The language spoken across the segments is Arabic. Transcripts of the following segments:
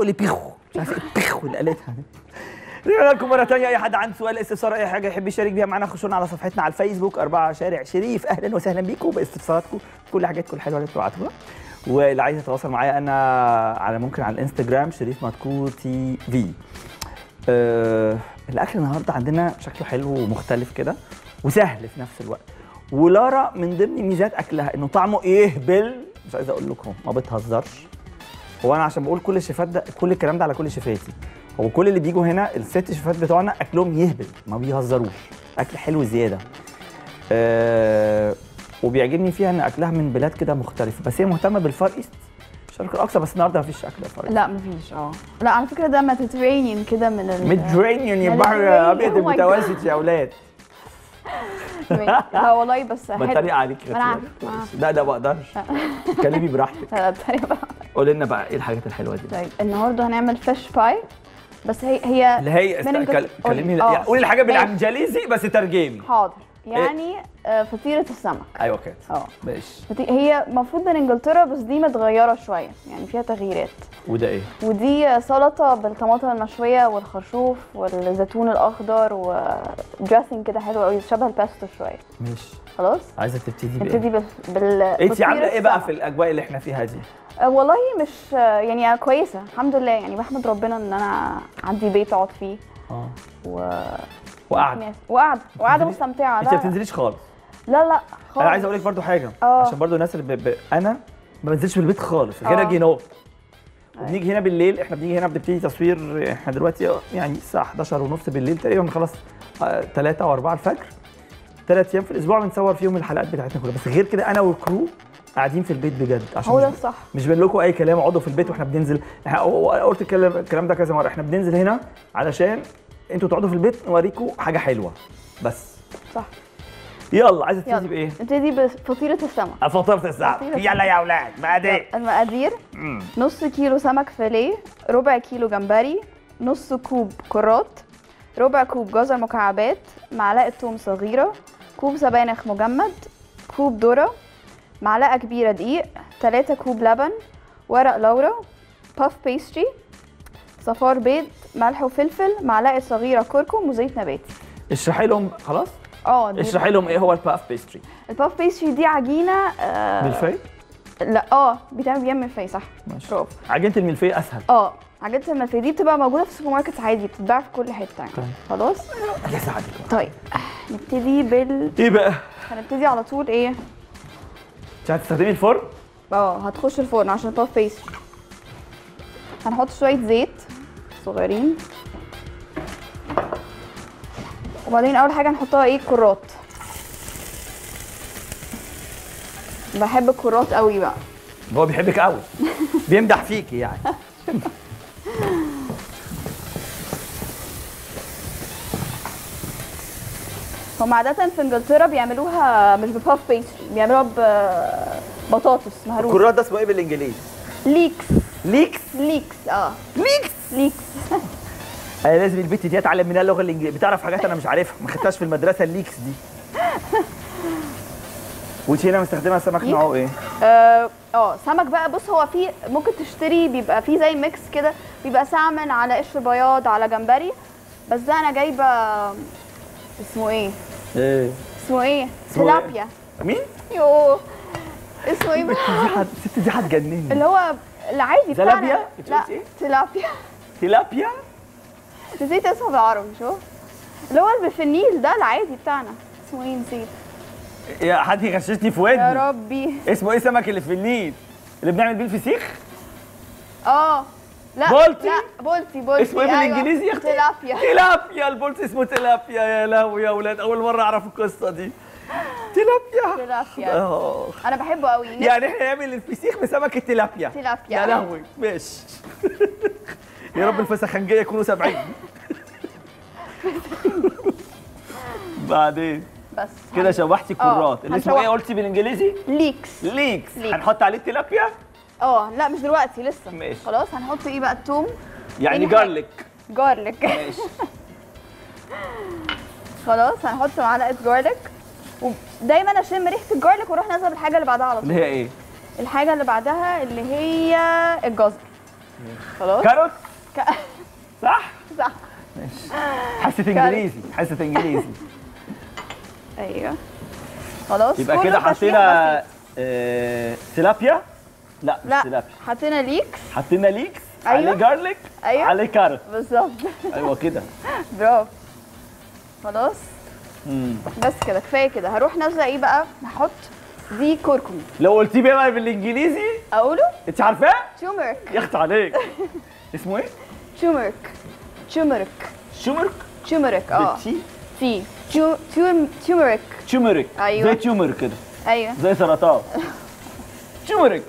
تقول لي بيخو، مش عارف ايه بيخو اللي قالتها. رجعنا لكم مرة تانية. أي حد عنده سؤال، استفسار، أي حاجة يحب يشارك بيها معانا، خشونا على صفحتنا على الفيسبوك 4 شارع شريف. أهلا وسهلا بيكم باستفساراتكم، كل حاجاتكم الحلوة اللي أنتوا بعتوها. واللي عايز يتواصل معايا أنا على ممكن على الانستجرام شريف مدكور تي في. الأكل النهاردة عندنا شكله حلو ومختلف كده وسهل في نفس الوقت. ولارا من ضمن ميزات أكلها إنه طعمه يهبل، مش عايز أقول لكم ما بتهزرش. هو أنا عشان بقول كل الشيفات ده كل الكلام ده على كل شيفاتي، هو كل اللي بيجوا هنا الست شيفات بتوعنا اكلهم يهبل، ما بيهزروش، اكل حلو زياده. وبيعجبني فيها ان اكلها من بلاد كده مختلفه، بس هي مهتمه بالفار ايست الشرق الاقصى، بس النهارده مفيش اكل فار ايست. لا مفيش. لا على فكره ده ميديترينيان كده، من الميديترينيان يا بحر الابيض المتوسط يا اولاد. لا والله بس بتريق عليك كده. لا ده ما اقدرش. اتكلمي براحتك. لا بتريق. قولي لنا بقى ايه الحاجات الحلوه دي؟ طيب النهارده هنعمل فيش باي، بس هي اللي هي كلمني يعني قولي الحاجه بالانجليزي بس ترجمي. حاضر. يعني فطيره السمك. ايوه كده. ماشي. هي المفروض من انجلترا، بس دي متغيره شويه، يعني فيها تغييرات. وده ايه؟ ودي سلطه بالطماطم المشويه والخرشوف والزيتون الاخضر ودريسنج كده حلو قوي شبه الباستو شويه. ماشي. خلاص؟ عايزه تبتدي بايه؟ نبتدي بال انت عامله ايه بقى في الاجواء اللي احنا فيها دي؟ والله مش يعني انا كويسه الحمد لله، يعني بحمد ربنا ان انا عندي بيت اقعد فيه. وقاعده مستمتعه. انت ما بتنزليش خالص؟ لا لا خالص. انا عايز اقول لك برضو حاجه، عشان برضو الناس اللي انا ما بنزلش من البيت خالص غير اجي هنا. وبنيجي هنا بالليل، احنا بنيجي هنا بنبتدي تصوير، احنا دلوقتي يعني الساعه 11:30 بالليل تقريبا، بنخلص 3 او 4 الفجر. 3 ايام في الاسبوع بنصور فيهم الحلقات بتاعتنا كلها، بس غير كده انا والكرو قاعدين في البيت بجد. عشان هو ده الصح، مش بقول لكم اي كلام، اقعدوا في البيت واحنا بننزل. قلت الكلام ده كذا مره، احنا بننزل هنا علشان انتوا تقعدوا في البيت نوريكم حاجه حلوه بس. صح. يلا عايزه تبتدي بايه؟ نبتدي بفطيره السمك. فطيره السمك، يلا يا اولاد. مقادير. المقادير نص كيلو سمك فيليه، ربع كيلو جمبري، نص كوب كرات، ربع كوب جزر مكعبات، معلقه ثوم صغيره، كوب سبانخ مجمد، كوب ذره، معلقه كبيره دقيق، 3 كوب لبن، ورق لورا، باف بيستري، صفار بيض، ملح وفلفل، معلقه صغيره كركم، وزيت نباتي. اشرحي لهم. خلاص. اشرحي لهم ايه هو الباف بيستري. الباف بيستري دي عجينه ملفيه. لا بيتعمل بيها ملفيه. صح. برافو. عجينه الملفيه اسهل. عجينه الملفيه دي بتبقى موجوده في السوبر ماركت عادي، بتتباع في كل حته يعني. طيب. خلاص. طيب نبتدي ايه بقى؟ هنبتدي على طول ايه؟ انت هتستخدمي الفرن؟ هتخش الفرن عشان الباف بيستري. هنحط شوية زيت صغيرين، وبعدين أول حاجة هنحطها ايه؟ الكرات. بحب الكرات قوي بقى. هو بيحبك قوي. بيمدح فيكي يعني. هم عادة في انجلترا بيعملوها مش بباف بيستري، بيعملوها ببطاطس مهروسة. الكرات ده اسمه ايه بالانجليزي؟ ليكس. ليكس؟ ليكس. ليكس؟ ليكس. انا لازم البت دي اتعلم منها اللغة الانجليزية، بتعرف حاجات انا مش عارفها، ما خدتهاش في المدرسة الليكس دي. وانت هنا مستخدمها سمك نوعه ايه؟ سمك بقى. بص هو في ممكن تشتري، بيبقى في زي ميكس كده، بيبقى سالمون على قشر بياض على جمبري، بس ده انا جايبة اسمه ايه؟ تيلابيا. مين؟ يوه اسمه ايه بقى؟ الست دي هتجنني. اللي هو العادي بتاعنا. تيلابيا؟ لا تيلابيا. تيلابيا؟ نسيت اسمه بالعربي. شو؟ اللي هو اللي في النيل ده العادي بتاعنا، اسمه ايه؟ نسيت. يا حد يغششني في ودني يا ربي. اسمه ايه السمك اللي في النيل اللي بنعمل بيه الفسيخ؟ لا بولتي. لا بولتي. اسمه ايه بالانجليزي يا اختي؟ تيلابيا. تيلابيا. البولتي اسمه تيلابيا. يا لهوي يا ولاد، اول مره اعرف القصه دي. تيلابيا. تيلابيا. انا بحبه قوي. يعني احنا نعمل الفسيخ بسمكه تيلابيا. تيلابيا. يا لهوي. ماشي. يا رب الفسخنجيه يكونوا 70. بعدين بس كده شوحتي الكرات. اللي اسمه ايه قلتي بالانجليزي؟ ليكس. ليكس. هنحط عليه التيلابيا؟ لا مش دلوقتي لسه. ماشي. خلاص هنحط ايه بقى؟ الثوم. يعني جارليك. جارليك. ماشي. خلاص هنحط معلقه جارليك، ودايما اشم ريحه الجارليك واروح نازله بالحاجه اللي بعدها على طول. اللي هي ايه؟ الحاجه اللي بعدها اللي هي الجزر. خلاص كاروت صح؟ صح ماشي. حسيت انجليزي حسيت انجليزي ايوه خلاص. يبقى كده حطينا تيلابيا. لا مش تيلابيا، حطينا ليكس، حطينا ليكس عليه جارليك عليه كارت بالظبط. ايوه كده برافو. خلاص بس كده كفايه كده. هروح نازله ايه بقى، هحط دي كركم. لو قلتيه بقى بالانجليزي اقوله انت عارفاه، تيومرك. يخت عليك اسمه ايه؟ تيومرك تيومرك تيومرك تيومرك في تيومرك تيومرك ايوه زي تيومر كده ايوه زي سرطان تيومرك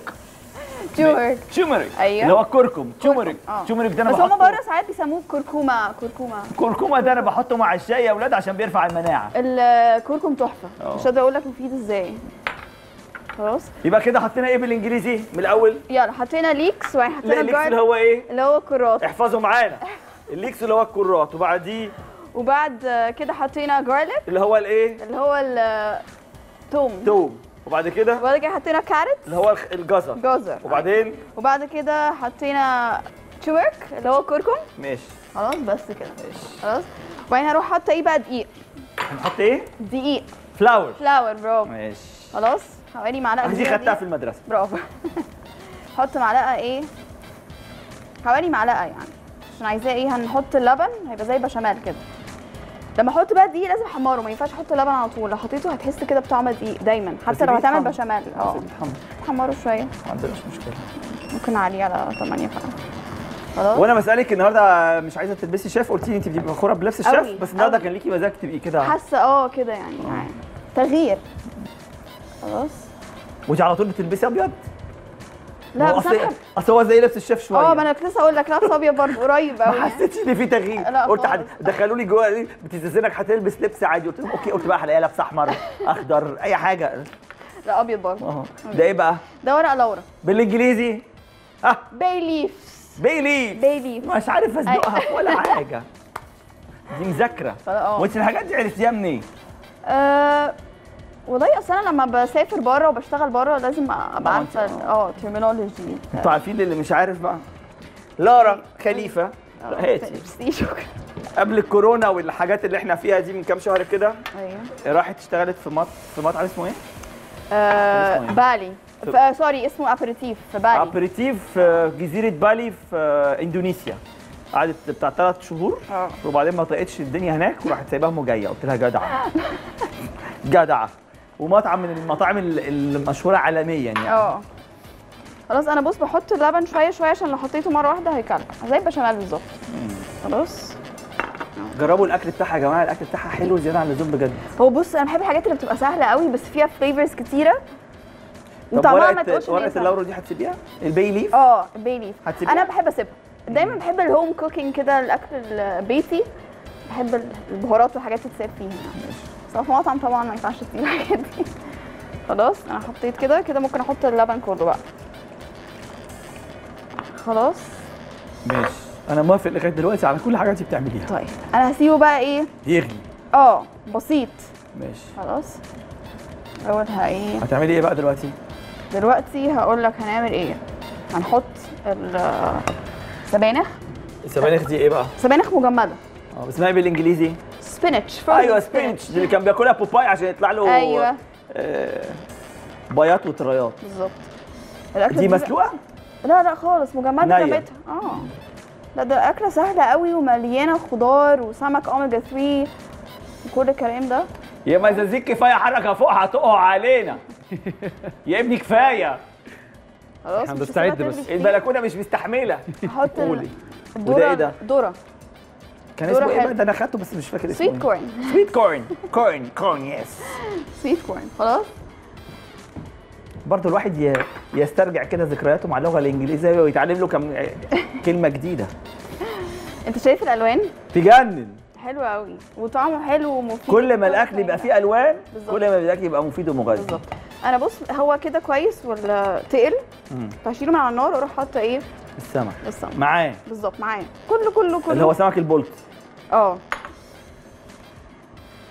تيومرك تيومرك ايوه اللي هو الكركم تيومرك تيومرك ده انا بس هم بره ساعات بيسموه كركومه. كركومه كركومه ده انا بحطه مع الشاي يا اولاد عشان بيرفع المناعه. الكركم تحفه مش قادره اقول لك مفيد ازاي. خلاص يبقى كده حطينا ايه بالانجليزي من الاول؟ يلا حطينا ليكس وحطينا ليكس اللي هو ايه؟ اللي هو الكرات. احفظوا معانا الليكس اللي هو الكرات. وبعديه وبعد كده حطينا جارليك اللي هو الايه؟ اللي هو التوم. توم. وبعد كده حطينا كارت اللي هو الجزر. جزر. وبعدين وبعد كده حطينا تشورك اللي هو كركم. ماشي خلاص بس كده ماشي خلاص. وبعدين هروح حاطه ايه بقى؟ دقيق. هنحط ايه؟ دقيق فلاور. فلاور برافو ماشي خلاص. حوالي معلقه دي خدتها في المدرسه برافو. حط معلقه ايه؟ حوالي معلقه يعني عشان عايزاه ايه. هنحط اللبن هيبقى زي بشاميل كده. لما احط بقى دقيق لازم احمره، ما ينفعش احط لبن على طول، لو حطيته هتحس كده بطعم دقيق دايما حتى لو هتعمل بشاميل. حمره شويه ما عندناش مشكله، ممكن عليه على 8 فعلا. خلاص وانا بسالك النهارده مش عايزه تلبسي شيف، قلتي لي انت بتبقي مخوره بلبس الشيف، بس النهارده كان ليكي مزاج تبقي كده حاسه كده يعني تغيير. خلاص وانت على طول بتلبسي ابيض؟ لا بس اصل هو زي لبس الشيف شويه. ما انا كنت لسه اقول لك لابسه ابيض برضه قريب قوي. ما حسيتش ان في تغيير؟ قلت دخلوا لي جوه ليه بتستاذنك هتلبس لبس عادي، قلت لهم اوكي، قلت بقى هلاقيها لابسه احمر اخضر اي حاجه. لا ابيض برضه ده ايه بقى؟ ده ورق لورا بالانجليزي باي ليف. باي ليف باي ليف مش عارف اسدقها ولا حاجه، دي مذاكره. وانت الحاجات دي عرفتيها منين؟ والله اصل انا لما بسافر بره وبشتغل بره لازم ابقى عارفه الترمينولوجي. انتوا عارفين اللي مش عارف بقى لارا خليفه هاتي قبل الكورونا والحاجات اللي احنا فيها دي من كام شهر كده ايوه راحت اشتغلت في مطعم اسمه ايه؟ بالي سوري اسمه ابريتيف في بالي. ابريتيف في جزيره بالي في اندونيسيا. قعدت بتاع 3 شهور وبعدين ما طاقتش الدنيا هناك وراحت سايباهم وجايه. قلت لها جدعه جدعه. ومطعم من المطاعم المشهوره عالميا يعني. خلاص انا بص بحط اللبن شويه شويه عشان لو حطيته مره واحده هيكلك زي البشاميل بالظبط. خلاص جربوا الاكل بتاعها يا جماعه، الاكل بتاعها حلو زياده عن اللزوم بجد. هو بص انا بحب الحاجات اللي بتبقى سهله قوي بس فيها فليفرز كتيره وطعمها ما تقولش. ورقه اللورا دي هتسيبيها؟ الباي ليف الباي ليف انا بحب اسيبها دايما، بحب الهوم كوكينج كده الاكل البيتي، بحب البهارات والحاجات اللي تتساب فيها. ماشي صراحة في مطعم طبعا ما ينفعش تسيب الحاجات دي. خلاص انا حطيت كده كده ممكن احط اللبن كله بقى. خلاص ماشي انا موافق لغايه دلوقتي على كل حاجه انت بتعمليها. طيب انا هسيبه بقى ايه؟ يغلي. بسيط ماشي خلاص. اول ايه هتعملي ايه بقى دلوقتي؟ دلوقتي هقول لك هنعمل ايه. هنحط السبانخ. السبانخ دي ايه بقى؟ سبانخ مجمده بس ما هي بالانجليزي سبينتش. ايوه سبينتش اللي كان بياكلها بوباي عشان يطلع له ايوه بياض وطريات بالظبط. دي مسلوقه؟ لا لا خالص مجمده جمتها. لا ده اكله سهله قوي ومليانه خضار وسمك اوميجا 3 وكل الكلام ده. يا مزازيك كفايه حركه فوق هتقع علينا. يا ابني كفايه خلاص احنا بنستعد بس البلكونه مش مستحمله. هحط الذره. ايه ده؟ ذره كان اسمه ايه ده؟ انا خدته بس مش فاكر اسمه. سويت كورن. سويت كورن كورن يس سويت كورن. خلاص برضه الواحد يسترجع كده ذكرياته مع اللغه الانجليزيه ويتعلم له كم كلمه جديده. انت شايف الالوان؟ تجنن حلو قوي وطعمه حلو ومفيد. كل ما الاكل يبقى فيه الوان بالزبط. كل ما الاكل يبقى مفيد ومغذي بالظبط. انا بص هو كده كويس ولا تقل هشيله من على النار واروح حاطه ايه؟ السمك. السمك معاه بالظبط معاه كله كله كله اللي هو سمك البلطي.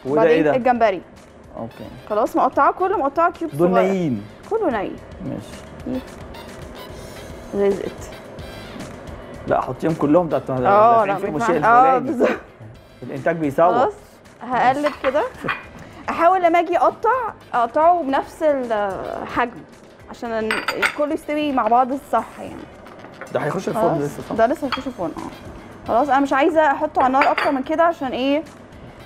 وده ايه ده؟ الجمبري. اوكي خلاص مقطعه كله مقطعه كيوب صغير. دول نايين كله ناي ماشي زي زيت لا حطيهم كلهم، ده بالظبط الانتاج بيسوى. خلاص هقلب كده، احاول لما اجي اقطعه بنفس الحجم عشان الكل يستوي مع بعض الصح يعني. ده هيخش الفرن لسه صح؟ ده لسه هيخش الفرن. خلاص انا مش عايزه احطه على النار اكتر من كده عشان ايه؟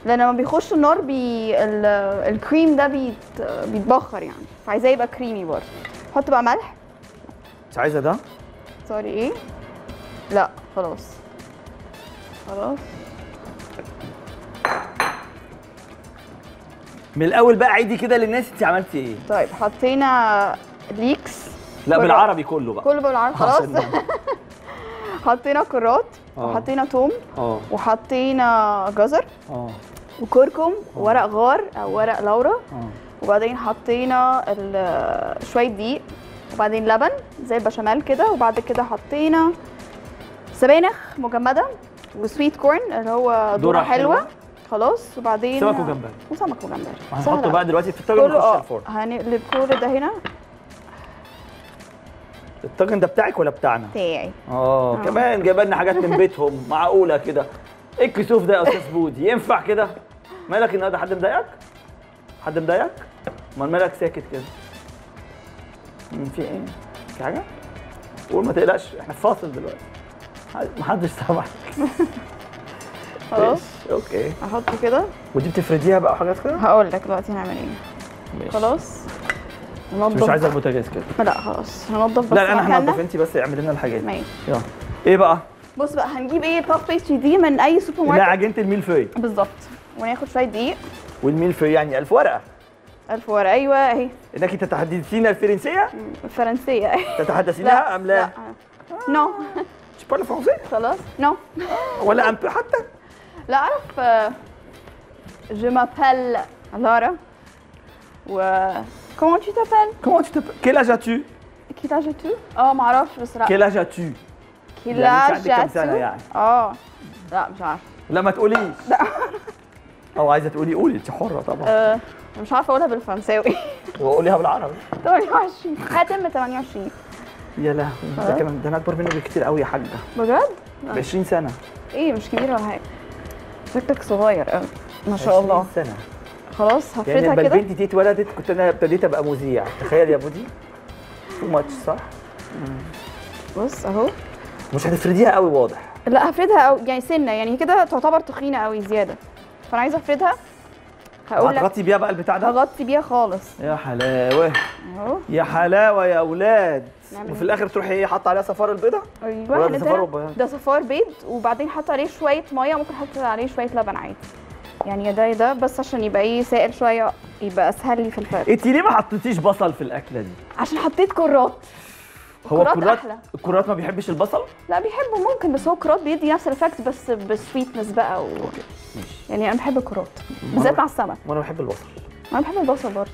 لان لما بيخش النار الكريم ده بيتبخر يعني، فعايزاه يبقى كريمي برضه. احط بقى ملح. مش عايزه ده؟ سوري ايه؟ لا خلاص خلاص. من الاول بقى عيدي كده للناس انت عملتي ايه؟ طيب حطينا ليكس. لا بالعربي كله بقى، كله بالعربي خلاص. حطينا كرات وحطينا توم وحطينا جزر وكركم وورق غار او ورق لورا وبعدين حطينا شويه دقيق وبعدين لبن زي البشاميل كده، وبعد كده حطينا سبانخ مجمده وسويت كورن اللي هو ذره حلوه خلاص، وبعدين سمك وجمبري هنحطه بقى دلوقتي في الطاجن ونخش الفرن. هنقلب كل ده هنا. الطاجن ده بتاعك ولا بتاعنا؟ بتاعي. كمان جايبه لنا حاجات من بيتهم. معقوله كده؟ ايه الكسوف ده يا استاذ بودي؟ ينفع كده؟ مالك النهارده؟ حد مضايقك؟ حد مضايقك؟ امال مالك ساكت كده؟ في ايه؟ في حاجه؟ قول ما تقلقش، احنا في فاصل دلوقتي. محدش سامعك. خلاص اوكي. احطه كده ودي بتفرديها بقى حاجات كده؟ هقول لك دلوقتي هنعمل ايه. خلاص ننضف. مش عايزه البوتاجاز كده؟ لا خلاص هننضف بس. لا انا هننضف، انت بس اعملي لنا الحاجات دي. ماشي يلا. ايه بقى؟ بص بقى هنجيب ايه الباف بيستري دي من اي سوبر ماركت، لا عجينه الميلفي بالظبط، وناخد شويه دقيق. والميلفي يعني 1000 ورقه. 1000 ورقه ايوه اهي. انك تتحدثين الفرنسيه؟ الفرنسيه اهي. تتحدثينها ام لا؟ نو مش بارل فرنسي خلاص. نو ولا امبي حتى؟ لا اعرف. جو مابيل لارا و Comment tu t'appelles? Quel âge as-tu? Quel âge as-tu? Oh, ما اعرفش بصراحة. Quel âge as-tu? Quel âge as-tu? يعني. لا مش عارفة. لا ما تقوليش. لا. عايزة تقولي قولي، أنت حرة طبعا. مش عارفة أقولها بالفرنساوي. وقوليها بالعربي. 28 هتم 28. يا لهوي ده كمان، ده أنا أكبر منه بكتير قوي يا حاجة. بجد؟ 20 سنة. إيه مش كبير ولا حاجة. شكلك صغير قوي. ما شاء الله. 20 سنة. خلاص هفردها كده. يعني لما البنت دي اتولدت كنت انا ابتديت ابقى مذيع، تخيل يا بودي. تو ماتش صح؟ بص اهو. مش هتفرديها قوي واضح. لا هفردها قوي يعني سنه، يعني كده تعتبر تخينه قوي زياده، فانا عايزه افردها. هقول لك هتغطي بيها بقى البتاع ده؟ هغطي بيها خالص. يا حلاوه اهو، يا حلاوه يا اولاد. وفي الاخر تروحي ايه حاطه عليها صفار البيضه؟ ايوه ده صفار بيض، وبعدين حاطه عليه شويه ميه، ممكن احط عليه شويه لبن عادي. يعني ده بس عشان يبقى ايه سائل شويه، يبقى اسهل لي في الفرد. انت ليه ما حطيتيش بصل في الاكله دي؟ عشان حطيت كرات. هو الكرات ما بيحبش البصل؟ لا بيحبه ممكن، بس هو الكرات بيدي نفس الافكت بس بالسويتنس بقى اوكي ماشي. يعني انا بحب الكرات بالذات مع السمك. وانا بحب البصل. انا بحب البصل برضه.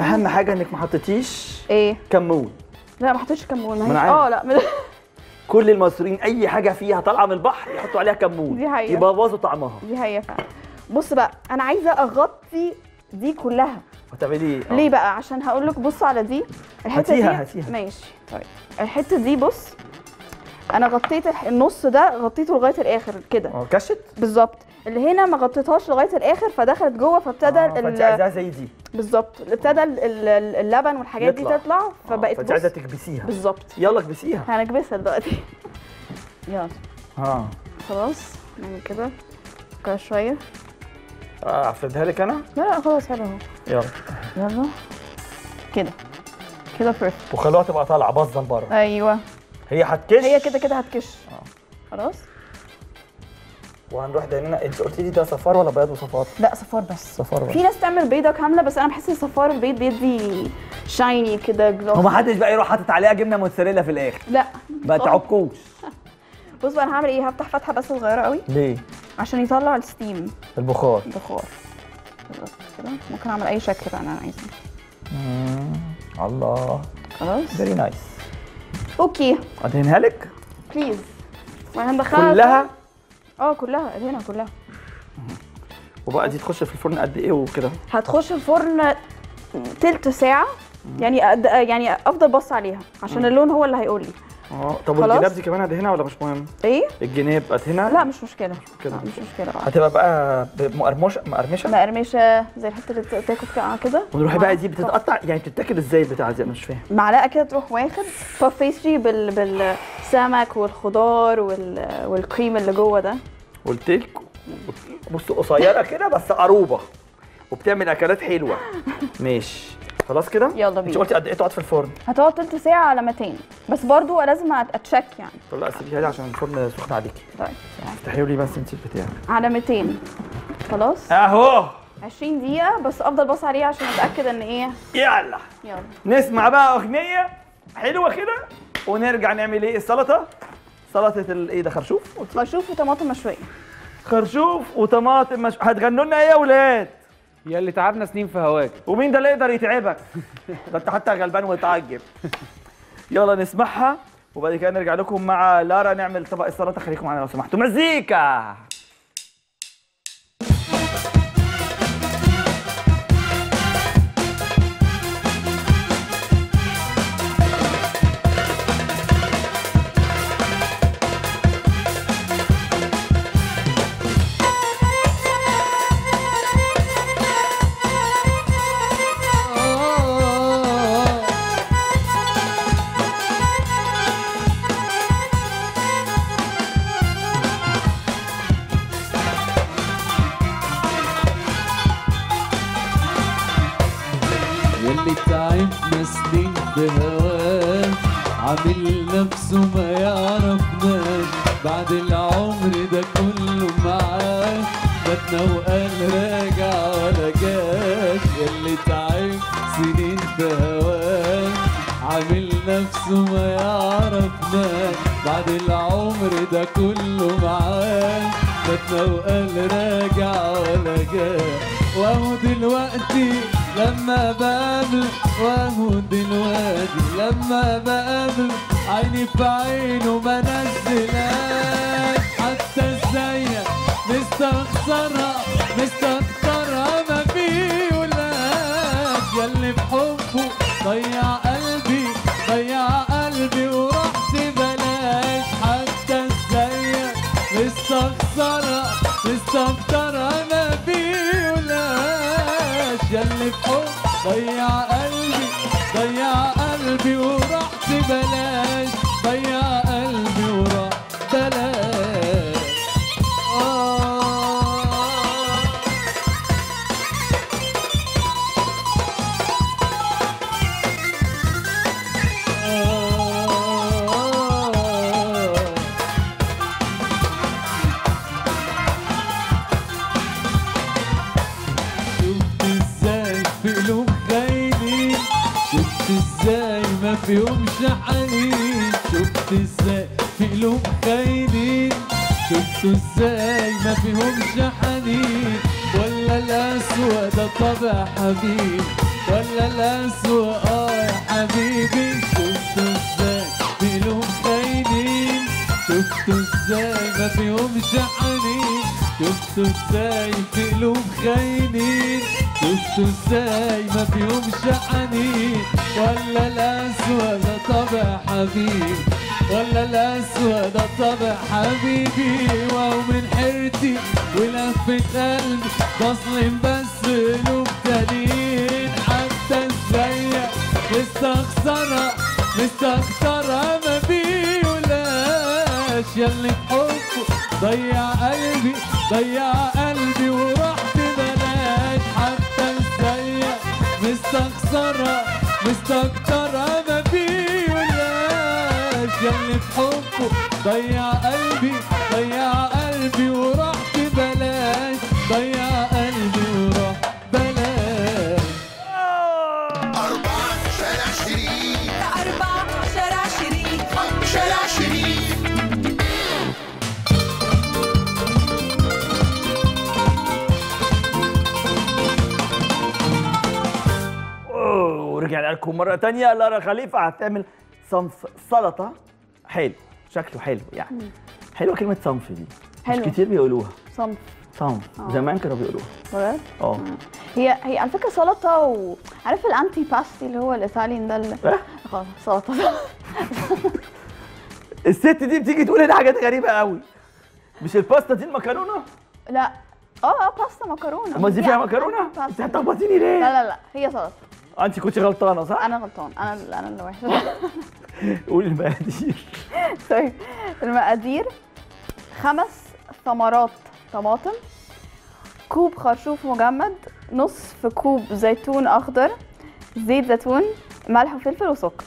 اهم حاجه انك ما حطيتيش ايه؟ كمون. لا ما حطيتش كمون. ما هي لا كل المصريين اي حاجه فيها طالعه من البحر يحطوا عليها كمون. دي حقيقه. يبوظوا طعمها. دي حقيقه فعلا. بص بقى انا عايزه اغطي دي كلها. هتعملي ليه بقى؟ عشان هقول لك بص على دي الحته دي. هاتيها ماشي. طيب الحته دي بص انا غطيت النص ده، غطيته لغايه الاخر كده. كشت بالظبط. اللي هنا ما غطيتهاش لغايه الاخر فدخلت جوه، فابتدى فانت عايزاها زي دي بالظبط. ابتدى اللبن والحاجات دي تطلع، فبقت فانت عايزه تكبسيها بالظبط. يلا اكبسيها. هنكبسها دلوقتي. يلا خلاص نعمل كده شويه. افردها لك انا؟ لا خلاص حلو اهو. يلا يلا كده كده بيرفكت. وخلوها تبقى طالعه باظه لبره. ايوه هي هتكش، هي كده كده هتكش. خلاص وهنروح دهننا. انت قلت لي ده صفار ولا بياض وصفار؟ لا صفار بس. صفار بس. في ناس تعمل بيضه كامله، بس انا بحس ان صفار البيض بيدي شايني كده جلوس. هو ما حدش بقى يروح حاطط عليها جبنه موتزاريلا في الاخر. لا ما تعكوش. بص بقى انا هعمل ايه؟ هفتح فتحه بس صغيره قوي. ليه؟ عشان يطلع الستيم، البخار. البخار بالظبط كده. ممكن اعمل اي شكل بقى انا عايزه. الله خلاص فيري نايس. اوكي ادهنها لك بليز. وهندخلها كلها. كلها ادهنها كلها. وبقى دي تخش في الفرن قد ايه وكده؟ هتخش الفرن تلت ساعه يعني افضل بص عليها عشان اللون هو اللي هيقول لي. طب والجناب دي كمان هدهنها ولا مش مهم؟ ايه؟ الجناب ادهنها؟ لا مش مشكله. كده مش مشكله. هتبقى بقى مقرمشه زي الحته اللي بتاكل كده. ونروح بقى دي بتتقطع يعني بتتاكل ازاي البتاعه دي؟ انا مش فاهم. معلقه كده تروح واخد بوف بيستري بالسمك والخضار والكريم اللي جوه ده. قلت لكم بصوا قصيره كده بس عروبه وبتعمل اكلات حلوه. ماشي خلاص كده؟ يلا بينا. انت قلتي قد ايه تقعد في الفرن؟ هتقعد تلت ساعة على 200 بس برضو لازم اتشك يعني. طب لا سيبيها لي عشان الفرن سخن عليكي. طيب افتحيها لي بس انت البتاع. على 200 خلاص؟ اهو 20 دقيقة بس افضل باص عليها عشان اتأكد ان ايه؟ يلا يلا نسمع بقى اغنية حلوة كده ونرجع نعمل ايه؟ السلطة سلطة الايه ده خرشوف؟ خرشوف وطماطم مشوية. خرشوف وطماطم مشوية. هتغنوا لنا ايه يا ولاد؟ يا اللي تعبنا سنين في هواك. ومين ده اللي يقدر يتعبك؟ ده انت حتى غلبان ومتعجب. يلا نسمعها وبعد كده نرجع لكم مع لارا نعمل طبق السلطه. خليكم معانا لو سمحتوا. مزيكا عامل نفسه ما يعرفناش بعد العمر ده كله معاك باتنا وقال راجع ولا جاش ياللي تعب سنين في هواك عامل نفسه ما يعرفناش بعد العمر ده كله معاك باتنا وقال راجع ولا جاش واهو دلوقتي لما بقابل واهو دلوقتي لما بقابل عيني في عينه بنزلك حتى ازيك مستخسرها مستخسرها ما بيقولك ياللي في حبه ضيع قلبي ضيع قلبي ورحت بلاش حتى ازيك مستخسرها مستخسرها ما بيقولك ياللي في حبه ضيع قلبي وراحت بلاش ضيع قلبي وراحت بلاش في يوم شحنين شفت ازاي في قلوب خاينين شفتوا ازاي ما فيهم شحنين ولا الاسوأ ده طبع حبيب ولا الاسوأ يا حبيبي شفتوا ازاي في قلوب خاينين شفتوا ازاي ما فيهم شحنين شفتوا ازاي في قلوب خاينين شفتوا ازاي ما فيهم شحنين ولا الأسوأ ده طبع حبيبي ولا الأسوأ ده طبع حبيبي وهو من حيرتي ولفة قلبي بظلم بس قلوب تانيين حتى ازيك مستخسرها مستخسرها ما بيقولهاش ياللي بحبه ضيع قلبي ورحت بلاش حتى ازيك مستخسرها مستكترها ما بيقولهاش ياللي بحبه ضيع قلبي ورحت بلاش ضيع قلبي ورحت بلاش 4 شارع شريف 4 شارع شريف 5 شارع شريف ورجعنا لكم مرة تانية. لارا خليفة هتعمل صنف سلطة حلو شكله حلو يعني حلوة كلمة صنف دي حلو. مش كتير بيقولوها صنف صنف زمان كانوا بيقولوها بجد؟ اه هي على فكرة سلطة وعارف الانتي باستي اللي هو الايطاليين ده اللي سلطة الست دي بتيجي تقول لنا حاجات غريبه قوي. مش الباستا دي المكرونه؟ لا باستا مكرونه. ما دي فيها مكرونه؟ انت هتخبطيني ليه؟ لا لا لا هي سلطه. انت كنت غلطانه صح؟ انا غلطانه، انا اللي وحشه. قولي المقادير. طيب المقادير 5 ثمرات طماطم، كوب خرشوف مجمد، نصف كوب زيتون اخضر، زيت زيتون، ملح وفلفل وسكر.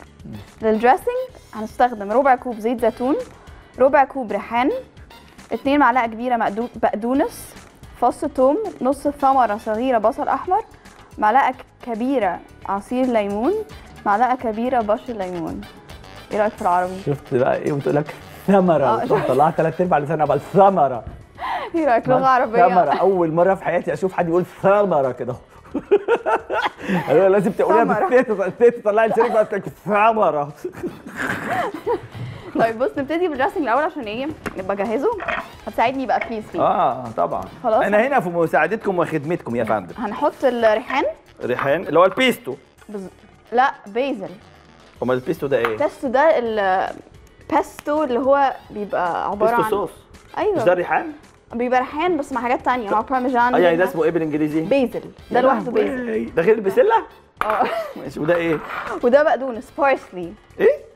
للدريسنج هنستخدم ربع كوب زيت زيتون، ربع كوب ريحان، 2 معلقه كبيره بقدونس، فص ثوم، نص ثمره صغيره بصل احمر، معلقه كبيره عصير ليمون، معلقه كبيره بشر ليمون. ايه رايك في العربي؟ شفت بقى ايه بتقول لك ثمره؟ طلعها 3/4 لسانها بقى ثمره. ايه رايك لغه عربيه؟ ثمره اول مره في حياتي اشوف حد يقول ثمره كده. ايوه لازم تقوليها بالثيت تطلعي لسانك بقى ثمره. طيب بص نبتدي بالدريسنج الاول عشان ايه؟ نبقى جهزه. هتساعدني بقى بليز فيه. طبعا خلاص انا هنا في مساعدتكم وخدمتكم يا فندم. هنحط الريحان. الريحان اللي هو البيستو. لا بيزل. امال البيستو ده ايه؟ البيستو ده البيستو اللي هو بيبقى عباره عن بيستو صوص. ايوه مش ده الريحان؟ بيبقى ريحان بس مع حاجات ثانيه، مع بارميجان. يعني ده اسمه ايه بالانجليزي؟ بيزل. ده لوحده بيزل. ده غير البسله؟ ماشي. وده ايه؟ وده بقدونس بارسلي. ايه؟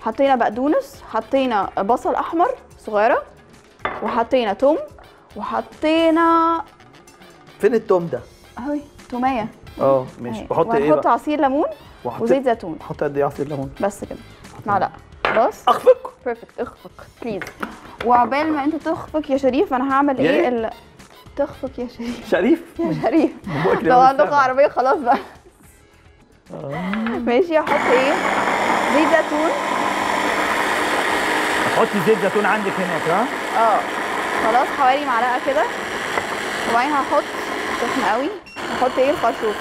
حطينا بقدونس، حطينا بصل احمر صغيره، وحطينا توم، وحطينا فين التوم ده؟ اهي توميه. ماشي. بحط ايه بقى؟ وهنحط عصير ليمون وزيت زيتون. احط قد ايه عصير ليمون؟ بس كده معلقه. خلاص اخفق. بيرفكت اخفق بليز. وعقبال ما انت تخفق يا شريف انا هعمل ايه؟ تخفق يا شريف. شريف؟ يا شريف لو عندكم عربيه خلاص بقى. ماشي. هحط ايه؟ زيت زيتون. حطي زيت زيتون عندك هناك. خلاص حوالي معلقه كده. وبعدين هحط سخن قوي. هحط ايه؟ الخرشوف.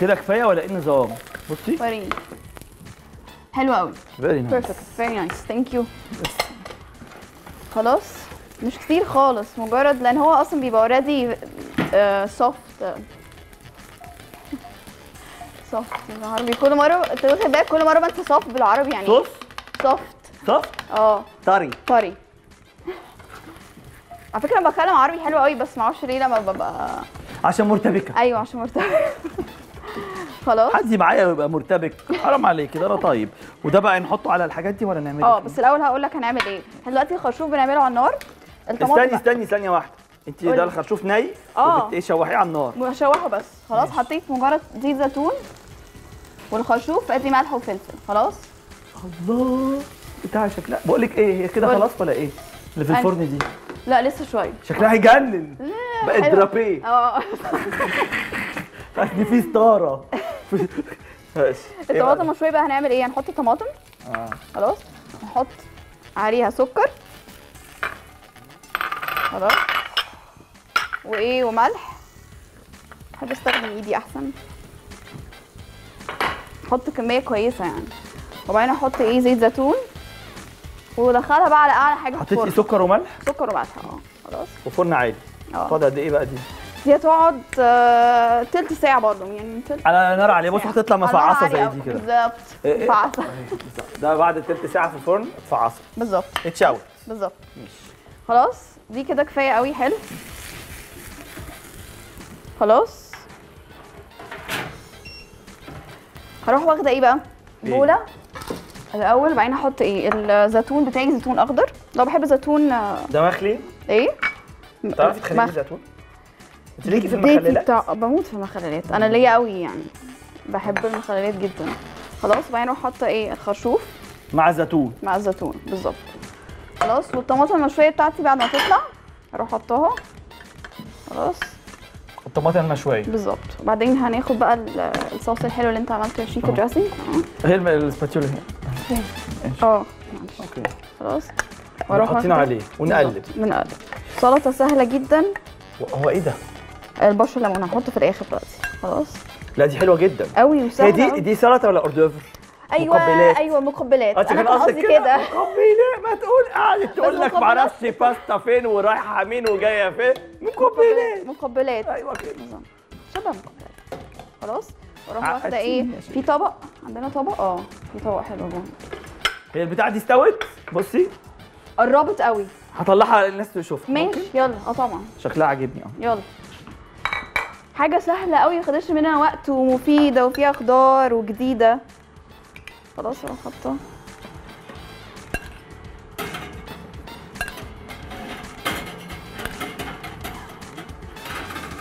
كده كفايه ولا ايه النظام؟ بصي وريني. حلو قوي. فيري نايس. بيرفكت. فيري نايس. ثانك يو. خلاص مش كتير خالص، مجرد لان هو اصلا بيبقى اوريدي سوفت. سوفت بالعربي. كل مره تاخد بالك، كل مره ما انت سوفت بالعربي يعني سوفت. سوفت طري. طري على فكره انا بتكلم عربي حلو قوي بس ما اعرفش ليه لما ببقى عشان مرتبكه. ايوه عشان مرتبكه. خلاص حدي معايا ويبقى مرتبك، حرام عليك كده. انا طيب وده بقى نحطه على الحاجات دي ولا نعمل ايه؟ بس الاول هقول لك هنعمل ايه. احنا دلوقتي الخرشوف بنعمله على النار. الطماطم استني استني ثانيه واحده. انت ده الخرشوف ني وبتشوحيه على النار؟ بشوحه بس. خلاص حطيت مجرد زيت زيتون والخرشوف، ادي ملح وفلفل. خلاص الله بتاع شكلها. بقول لك ايه هي كده خلاص ولا ايه اللي في الفرن دي؟ لا لسه شويه. شكلها هيجنن بقت درابيه. دي في ستاره. الطماطم مشويه بقى. هنعمل ايه؟ هنحط الطماطم. خلاص نحط عليها سكر. خلاص وايه وملح. بحب استخدم ايدي احسن. احط كميه كويسه يعني. وبعدين احط ايه؟ زيت زيتون. وادخلها بقى على اعلى حاجه. حطيتي سكر وملح؟ سكر وملح. خلاص وفرن عادي. تقعد قد ايه بقى دي؟ دي هتقعد تلت ساعة برضه يعني على نار عالية. بص هتطلع مفعصة زي دي كده. بالظبط مفعصة. ده بعد تلت ساعة في الفرن مفعصة. بالظبط اتشوت. بالظبط. خلاص دي كده كفاية قوي. حلو خلاص. هروح واخدة ايه بقى؟ بولة الأول. بعدين هحط ايه؟ الزيتون بتاعي زيتون أخضر. لو بحب زيتون ده مخلي. ايه؟ تعرفي تخليه زيتون؟ انت ليكي في المخللات؟ بموت في المخللات، انا ليا قوي يعني. بحب المخللات جدا. خلاص وبعدين اروح حاطه ايه؟ الخرشوف مع الزيتون. مع الزيتون بالظبط. خلاص والطماطم المشويه بتاعتي بعد ما تطلع اروح حطها. خلاص الطماطم المشويه بالظبط. وبعدين هناخد بقى الصوص الحلو اللي انت عملته يا شيف. الدريسنج اهي الاسباتيولا هنا. اوكي خلاص واروح حاطين عليه ونقلب بنقلب. سلطه سهله جدا. هو ايه ده؟ البشر لما هنحطه في الاخر دلوقتي خلاص. لا دي حلوه جدا قوي وسهله. دي سلطه ولا اوردوفر؟ ايوه مقبلات. ايوه مقبلات. انا قصدي كده مقبلات. ما تقول قعدت تقول لك معرفش باستا فين ورايحه مين وجايه فين. مقبلات مقبلات ايوه كده شبه مقبلات. خلاص واروح واخده ايه في طبق. عندنا طبق في طبق حلو جدا. هي البتاعه دي استوت. بصي قربت قوي. هطلعها الناس تشوفها. ماشي يلا. طبعا شكلها عاجبني. يلا حاجه سهله قوي ما خدتش منها وقت ومفيده وفيها خضار وجديده. خلاص انا حاطه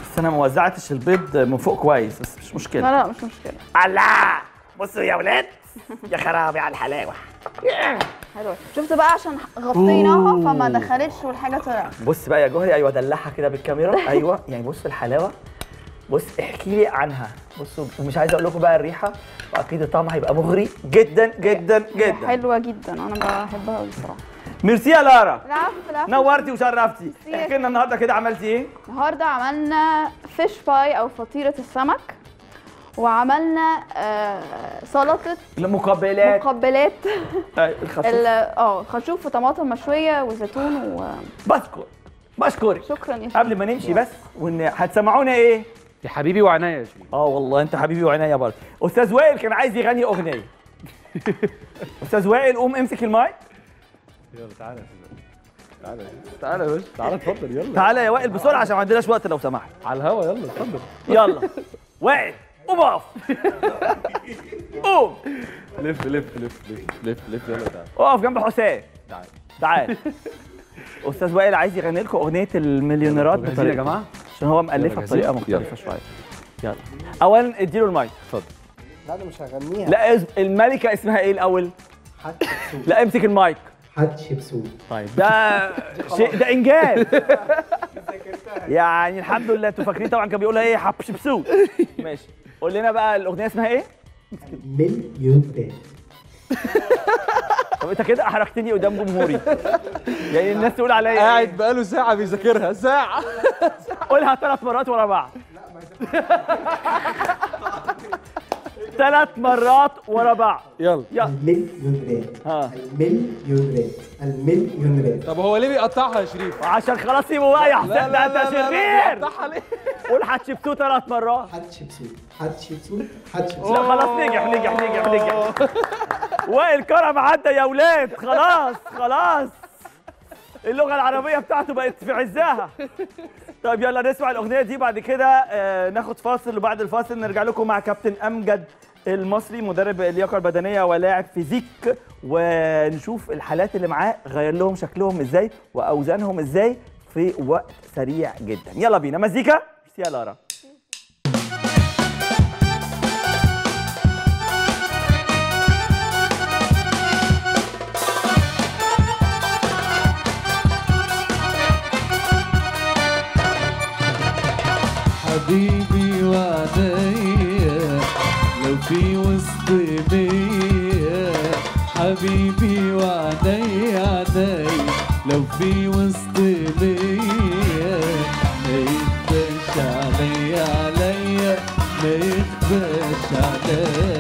بس انا ما وزعتش البيض من فوق كويس بس مش مشكله. لا مش مشكله. الله بصوا يا ولاد يا خرابي على الحلاوه. حلو شفت بقى عشان غطيناها فما دخلتش والحاجه طلعت. بص بقى يا جوهري. ايوه دلعها كده بالكاميرا. ايوه يعني بص الحلاوه. بص احكي لي عنها. بصوا ومش عايزه اقول لكم بقى الريحه واكيد الطعم هيبقى مغري جدا جدا جدا. حلوه جدا انا بحبها قوي الصراحه. ميرسي يا لارا. العفو نورتي وشرفتي. احكي لنا النهارده كده عملتي ايه؟ النهارده عملنا فيش باي او فطيره السمك وعملنا سلطه المقبلات. مقبلات الخشوف خشوف وطماطم مشويه وزيتون بشكرك. شكرا يا شيخ. قبل ما نمشي بس هتسمعونا ايه؟ يا حبيبي وعناية يا شيخ. والله انت حبيبي وعناية برضه. استاذ وائل كان عايز يغني اغنيه. استاذ وائل قوم امسك المايك. يلا تعالى تعالى تعالى يا باشا. تعالى اتفضل. يلا تعالى يا وائل بسرعه عشان ما عندناش وقت لو سمحت. على الهوا. يلا اتفضل. يلا وائل قوم اقف. قوم لف لف لف لف لف. يلا تعالى اقف جنب حسام. تعالى تعالى. استاذ وائل عايز يغني لكم اغنيه المليونيرات بطريقه. يا جماعه عشان هو مألفها بطريقه مختلفه شويه. يلا اولا اديله المايك اتفضل. لا انا مش هغنيها. لا الملكه اسمها ايه الاول؟ حتشبسوت. لا امسك المايك. حتشبسوت. طيب ده شيء ده انجاز. يعني الحمد لله. انتوا فاكرين طبعا كان بيقولها ايه؟ حتشبسوت. ماشي قول لنا بقى الاغنيه اسمها ايه؟ مليونيرات. طب انت كده احرجتني قدام جمهوري. يعني الناس تقول عليا ايه؟ قاعد بقاله ساعة بيذاكرها. ساعة قولها 3 مرات ورا بعض. لا ما 3 مرات ورا بعض. يلا المليونيرات. المليونيرات المليونيرات. طب هو ليه بيقطعها يا شريف؟ عشان خلاص سيبه بقى يا حسام. ده انت شرير. بيقطعها ليه؟ قول حتشبسوت 3 مرات. حتشبسوت حتشبسوت حتشبسوت. لا خلاص نجح نجح نجح نجح. وائل كرم عدى يا ولاد. خلاص خلاص اللغة العربية بتاعته بقت في عزها. طيب يلا نسمع الأغنية دي بعد كده ناخد فاصل وبعد الفاصل نرجع لكم مع كابتن أمجد المصري مدرب اللياقة البدنية ولاعب فيزيك ونشوف الحالات اللي معاه غير لهم شكلهم ازاي وأوزانهم ازاي في وقت سريع جدا. يلا بينا مزيكا يا لارا. حبيبي وعنايا لو في وسط 100. حبيبي وعنايا عنايا لو في وسط 100. ما يخباش عليا عليا ما يخباش عليا.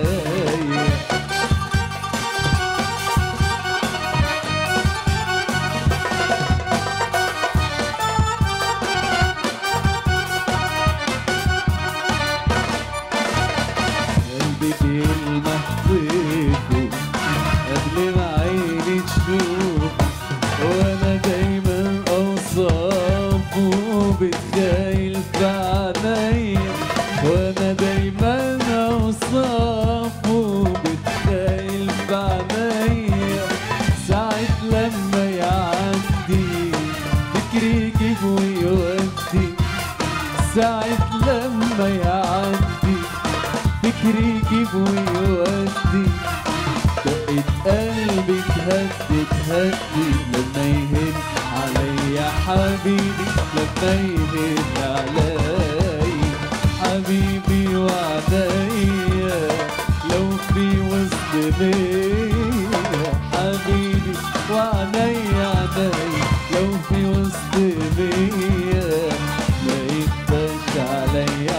حبيبي علي